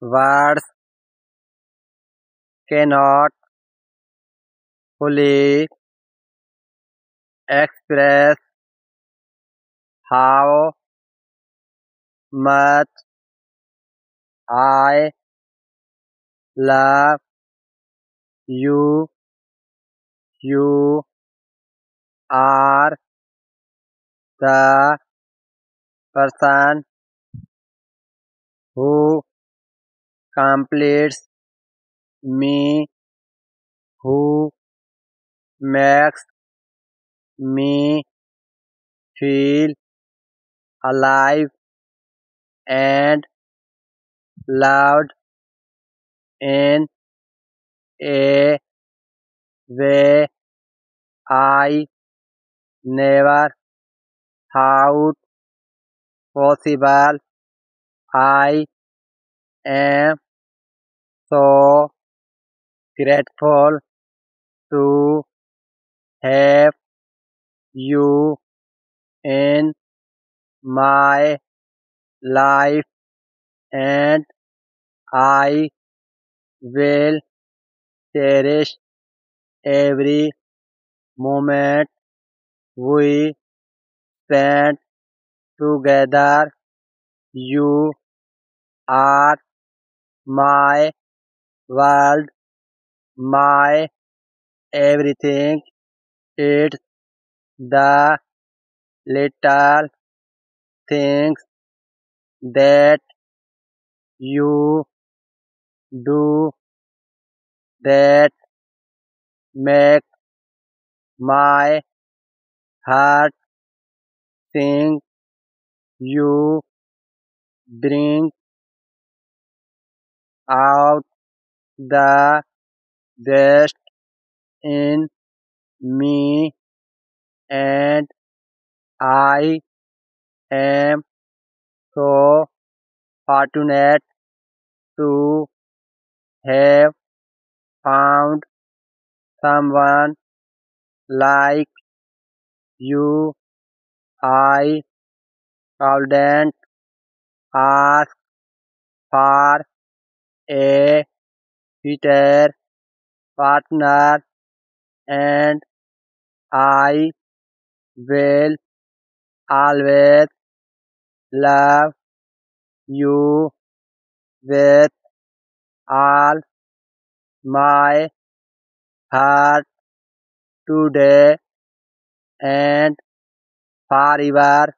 words cannot fully express how much I love you. You are the person who completes me, who makes me feel alive and loved in a way I never thought possible. I am so grateful to have you in my life, and I will cherish every moment we spent together. You are my world, my everything. It's the little things that you do that make my heart sing. You bring out the best in me, and I am so fortunate to have found someone like you. I couldn't ask for a better partner, and I will always love you with all my heart today and forever.